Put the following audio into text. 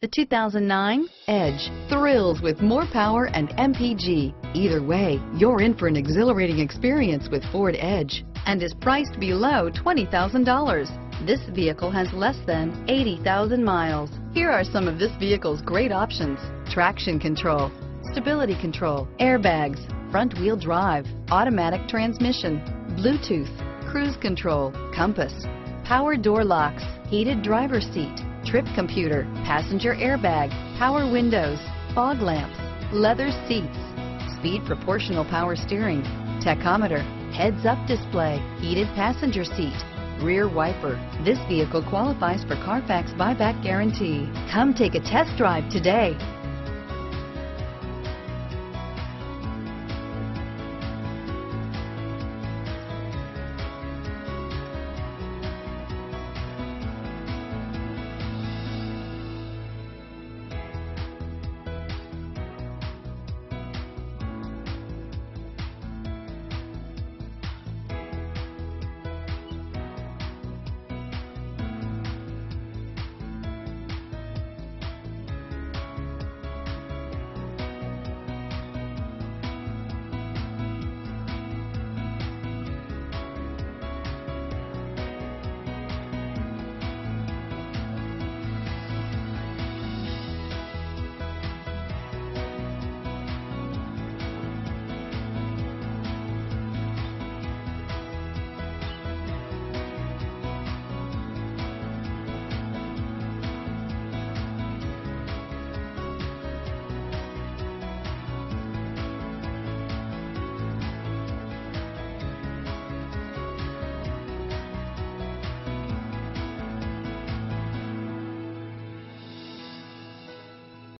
The 2009 Edge thrills with more power and MPG. Either way, you're in for an exhilarating experience with Ford Edge and is priced below $20,000. This vehicle has less than 80,000 miles. Here are some of this vehicle's great options: traction control, stability control, airbags, front-wheel drive, automatic transmission, Bluetooth, cruise control, compass, power door locks, heated driver's seat, trip computer, passenger airbag, power windows, fog lamps, leather seats, speed proportional power steering, tachometer, heads-up display, heated passenger seat, rear wiper. This vehicle qualifies for Carfax buyback guarantee. Come take a test drive today.